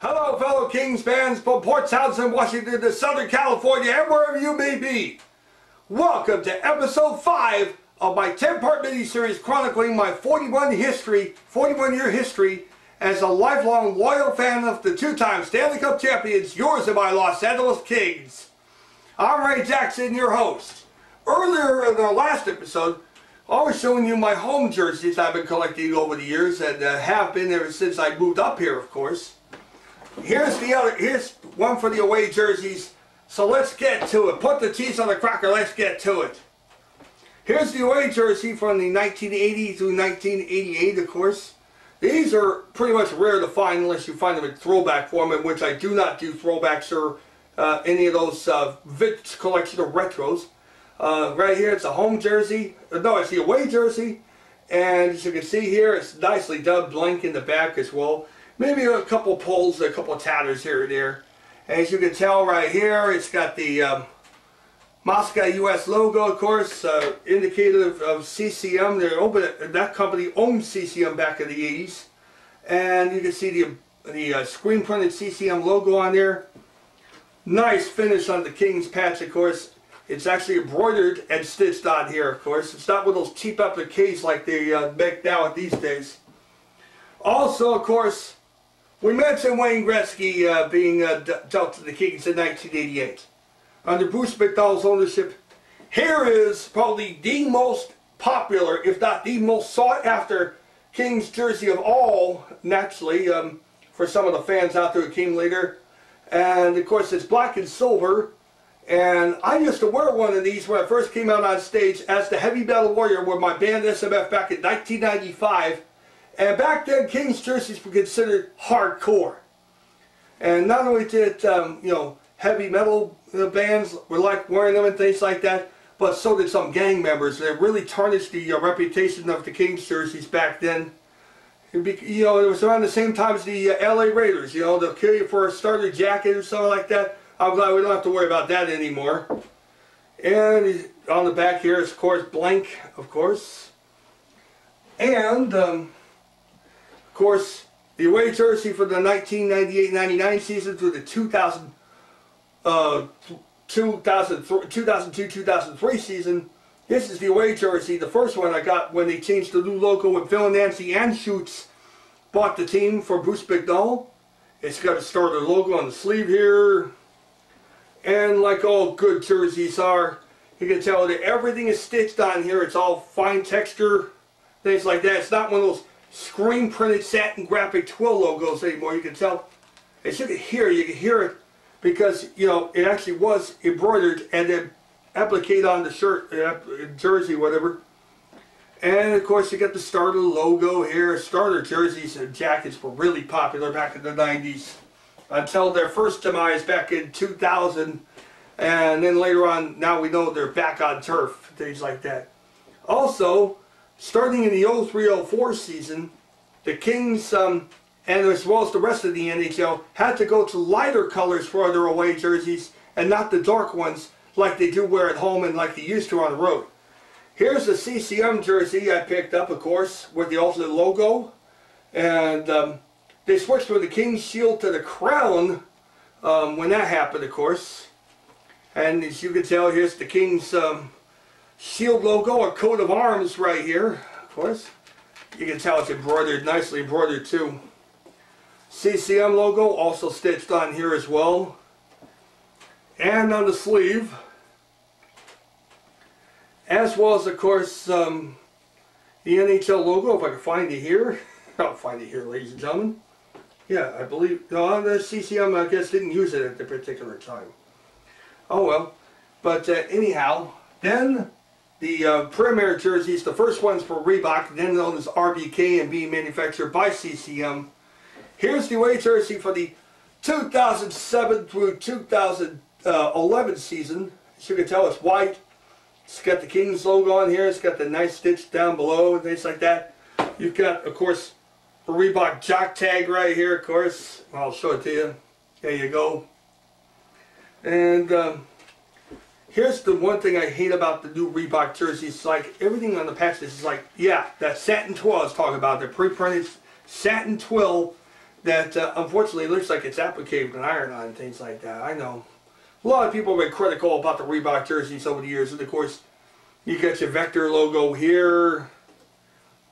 Hello, fellow Kings fans from Port Townsend, Washington, to Southern California, and wherever you may be. Welcome to episode 5 of my 10-part mini-series chronicling my 41-year history as a lifelong loyal fan of the two-time Stanley Cup champions, yours and my Los Angeles Kings. I'm Ray Jackson, your host. Earlier in the last episode, I was showing you my home jerseys I've been collecting over the years and have been ever since I moved up here, of course. Here's one for the away jerseys, so let's get to it. Put the cheese on the cracker, let's get to it. Here's the away jersey from the 1980 through 1988, of course. These are pretty much rare to find unless you find them in throwback form, in which I do not do throwbacks or any of those vintage collection of retros. Right here, it's a home jersey. No, it's the away jersey. And as you can see here, it's nicely done, blank in the back as well. Maybe a couple pulls, a couple tatters here and there. As you can tell right here, it's got the Moscow U.S. logo, of course, indicative of CCM. That company owned CCM back in the 80s. And you can see the screen printed CCM logo on there. Nice finish on the Kings patch, of course. It's actually embroidered and stitched on here, of course. It's not one of those cheap appliques like they make now these days. Also, of course, we mentioned Wayne Gretzky being dealt to the Kings in 1988. Under Bruce McDowell's ownership, here is probably the most popular, if not the most sought-after Kings jersey of all, naturally, for some of the fans out there who came later. And, of course, it's black and silver. And I used to wear one of these when I first came out on stage as the Heavy Metal Warrior with my band SMF back in 1995. And back then, Kings jerseys were considered hardcore. And not only did, you know, heavy metal bands were like wearing them and things like that, but so did some gang members. They really tarnished the reputation of the Kings jerseys back then. You know, it was around the same time as the L.A. Raiders. You know, they'll kill you for a starter jacket or something like that. I'm glad we don't have to worry about that anymore. And on the back here is, of course, blank, of course. And, of course, the away jersey for the 1998-99 season through the 2002-2003 season. This is the away jersey, the first one I got when they changed the new logo when Phil and Nancy Anschutz bought the team for Bruce McDowell. It's got a Starter logo on the sleeve here. And like all good jerseys are, you can tell that everything is stitched on here. It's all fine texture, things like that. It's not one of those screen printed satin graphic twill logos anymore. You can tell, as you can hear it because, you know, it actually was embroidered and then appliqued on the shirt, jersey, whatever. And of course, you got the Starter logo here. Starter jerseys and jackets were really popular back in the 90s until their first demise back in 2000. And then later on, now we know they're back on turf, things like that. Also, starting in the 03-04 season, the Kings, and as well as the rest of the NHL, had to go to lighter colors for their away jerseys and not the dark ones like they do wear at home and like they used to on the road. Here's the CCM jersey I picked up, of course, with the alternate logo. And they switched from the King's shield to the crown when that happened, of course. And as you can tell, here's the King's shield logo, a coat of arms right here, of course. You can tell it's embroidered, nicely embroidered too. CCM logo also stitched on here as well. And on the sleeve. As well as, of course, the NHL logo, if I can find it here. I'll find it here, ladies and gentlemen. Yeah, I believe, no, the CCM, I guess, didn't use it at the particular time. Oh well. But anyhow, then the premier jerseys, the first ones for Reebok, then known as RBK and being manufactured by CCM. Here's the away jersey for the 2007 through 2011 season. As you can tell, it's white. It's got the Kings logo on here. It's got the nice stitch down below and things like that. You've got, of course, the Reebok jock tag right here, of course. I'll show it to you. There you go. And here's the one thing I hate about the new Reebok jerseys. It's like everything on the patches is like, yeah, that satin twill I was talking about. The pre-printed satin twill that unfortunately looks like it's applicated with an iron-on and things like that. I know a lot of people have been critical about the Reebok jerseys over the years, and of course you got your Vector logo here,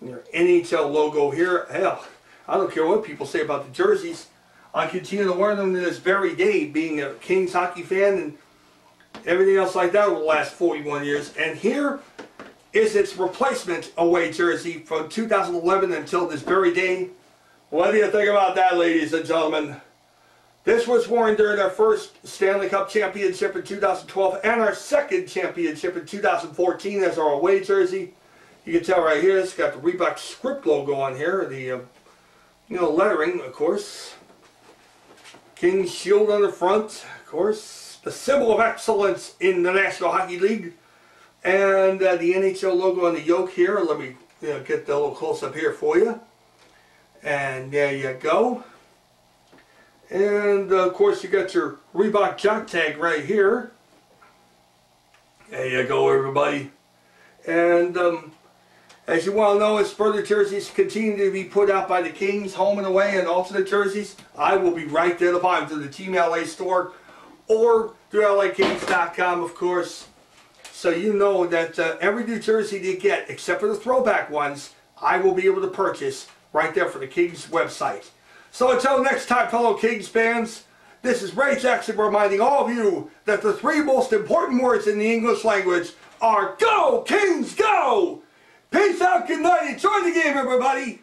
your NHL logo here. Hell, I don't care what people say about the jerseys. I continue to wear them to this very day, being a Kings hockey fan and everything else like that over the last 41 years. And here is its replacement away jersey from 2011 until this very day. What do you think about that, ladies and gentlemen? This was worn during our first Stanley Cup championship in 2012 and our second championship in 2014 as our away jersey. You can tell right here, it's got the Reebok script logo on here, the lettering, of course. King's shield on the front, of course. The symbol of excellence in the National Hockey League. And the NHL logo on the yoke here. Let me get the little close-up here for you. And there you go. And of course you got your Reebok jock tag right here. There you go, everybody. And as you well know, as further jerseys continue to be put out by the Kings, home and away, and alternate jerseys, I will be right there to buy them through the Team LA store or through L.A.Kings.com, of course. So you know that every new jersey you get, except for the throwback ones, I will be able to purchase right there for the Kings website. So until next time, fellow Kings fans, this is Ray Jackson reminding all of you that the three most important words in the English language are Go Kings Go! Peace out, good night, enjoy the game, everybody!